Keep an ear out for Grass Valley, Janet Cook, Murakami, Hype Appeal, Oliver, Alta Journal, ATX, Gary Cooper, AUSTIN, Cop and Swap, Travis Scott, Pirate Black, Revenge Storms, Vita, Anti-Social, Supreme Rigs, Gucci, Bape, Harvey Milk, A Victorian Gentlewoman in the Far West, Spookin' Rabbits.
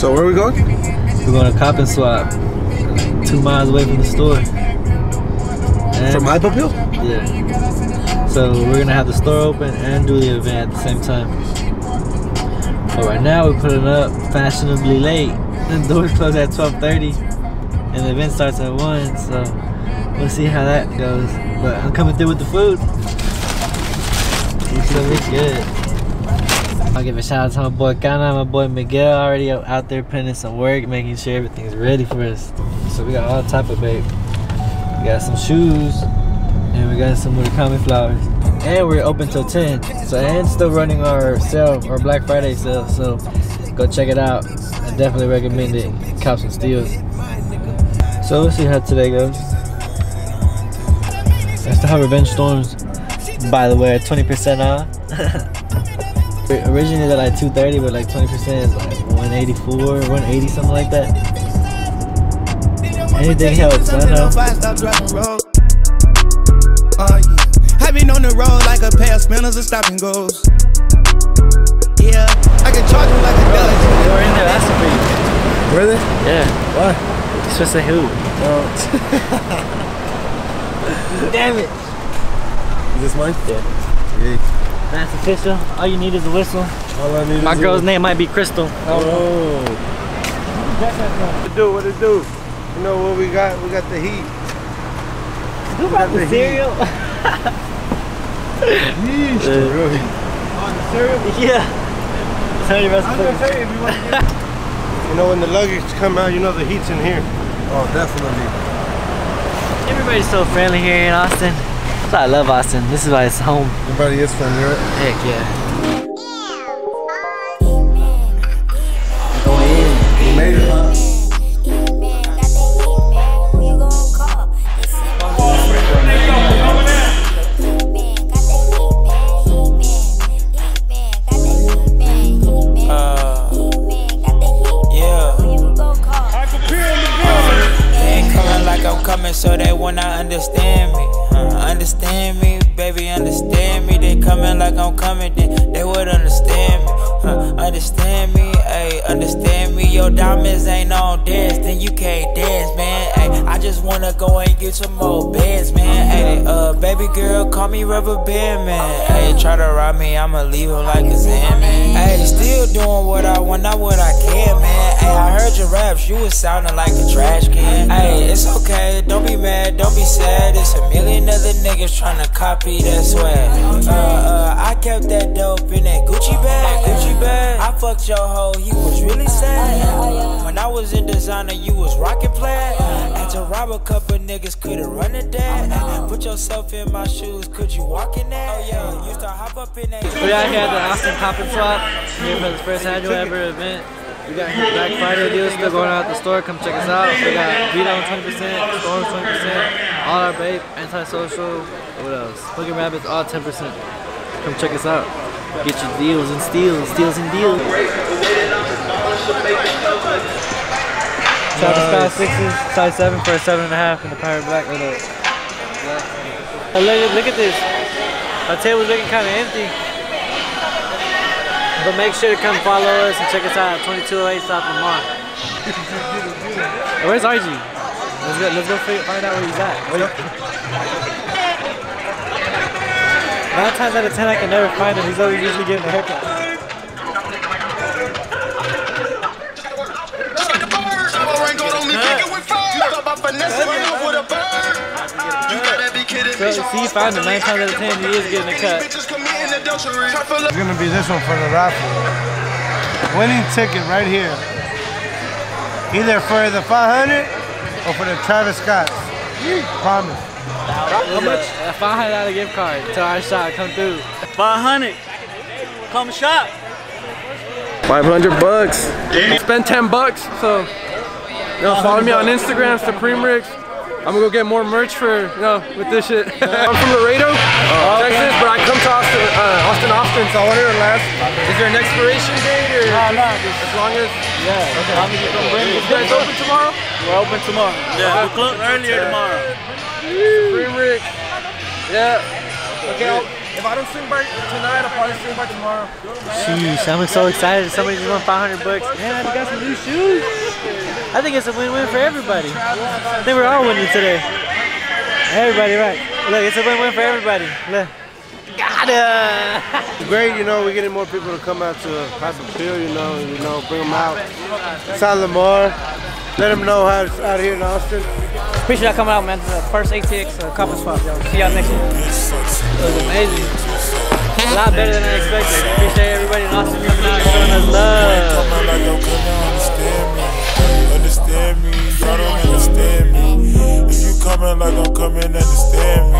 So where are we going? We're going to Cop and Swap, 2 miles away from the store. And from Hype Appeal? Yeah. So we're going to have the store open and do the event at the same time. But right now we're putting up fashionably late. The doors close at 12:30 and the event starts at 1, so we'll see how that goes. But I'm coming through with the food. It's gonna be good. I'll give a shout out to my boy Kana, my boy Miguel, already out there pinning some work, making sure everything's ready for us. So we got all type of Bape. We got some shoes and we got some Murakami flowers. And we're open till 10. So and still running our sale, our Black Friday sale. So go check it out. I definitely recommend it. Cops and Steals. So we'll see how today goes. I still have Revenge Storms, by the way, 20% off. Originally they're like 230, but like 20% is like 184, 180, something like that. Anything helps, I know. I've been on the road like a pair of spinners and stop and goes. Yeah, I can charge them like a dollar. They were in there last week. Were they? Yeah. Why? It's just a who. Oh. Damn it. Is this mine? Yeah. Yeah. That's official. All you need is a whistle. All I need. My is girl's name might be Crystal. Oh. What it do? What it do? You know what we got? We got the heat. Who brought the cereal? Yeesh, really. On the cereal? Yeah. Tell you I'm gonna tell you if you want to get it. You know when the luggage come out, you know the heat's in here. Oh, definitely. Everybody's so friendly here in Austin. That's why I love Austin. This is why it's home. Everybody is friendly, right? Heck yeah. Go in. We made it, huh? So they wanna understand me, understand me, baby, understand me. They coming like I'm coming, they would understand me, understand me, ayy, understand me. Your diamonds ain't on dance, then you can't dance, man, ayy. I just wanna go and get some more bands, man, ayy. Baby girl, call me rubber band, man, ayy. Try to rob me, I'ma leave him like a Zan, man, ayy. Still doing what I want, not what I can, man, ayy. I heard your raps, you was sounding like a trash can, ayy. It's okay, don't be mad, don't be sad. It's a million other niggas trying to copy that swag. I kept that dope in that Gucci bag, Gucci bag. I fucked your hoe, he was really sad. When I was in designer, you was rockin' plaid. And to rob a couple niggas, could've run it down. Put yourself in my shoes, could you walk in that? Oh yeah, used to hop up in that. We're out here at the Austin Cop and Swap, here for the first annual ever event. We got Black Friday deals still going out at the store. Come check us out. We got Vita on 20%, Storm 20%, all our Bape, Anti-Social, what else? Spookin' Rabbits, all 10%. Come check us out. Get your deals and steals, steals and deals. Travis Scott 6s, size 7 for a 7.5 in the Pirate Black. Look at this. Our table's looking kind of empty. But make sure to come follow us and check us out at 2208 South Lamar. Where's RG? Let's go find out where he's at. 9 times out of 10 I can never find him. He's always usually getting a haircut. So see, you find him 9 times out of 10 he is getting a cut. It's gonna be this one for the raffle. Winning ticket right here. Either for the 500 or for the Travis Scott. Promise. How much? A $500 gift card to our shop. Come through. 500. Come shop. 500 bucks. Spend 10 bucks. So, you know, follow me on Instagram, Supreme Rigs. I'm gonna go get more merch for, you know, with this shit. I'm from Laredo, Texas, but I come to Austin, Austin, so I wanted to last. Is there an expiration date or? No, as long as? Yeah, okay. You guys open tomorrow? We're open tomorrow. Yeah, we'll close earlier tomorrow. Supreme Rigs. Yeah. Okay. If I don't stream by tonight, I'll probably stream by tomorrow. Sheesh, I'm so excited. Somebody's won $500. Man, I got some new shoes. I think it's a win-win for everybody. I think we're all winning today. Everybody, right? Look, it's a win-win for everybody. Look. Gotta! It's great, you know, we're getting more people to come out to Hype Appeal, you know, bring them out. Salem more. Let them know how it's out here in Austin. Appreciate y'all coming out, man. The first ATX Cop and Swap, y'all. See y'all next year. It was amazing. A lot better than I expected. Appreciate everybody in Austin coming out and showing us love. Understand me. Y'all don't understand me. If you coming like I'm coming, understand me.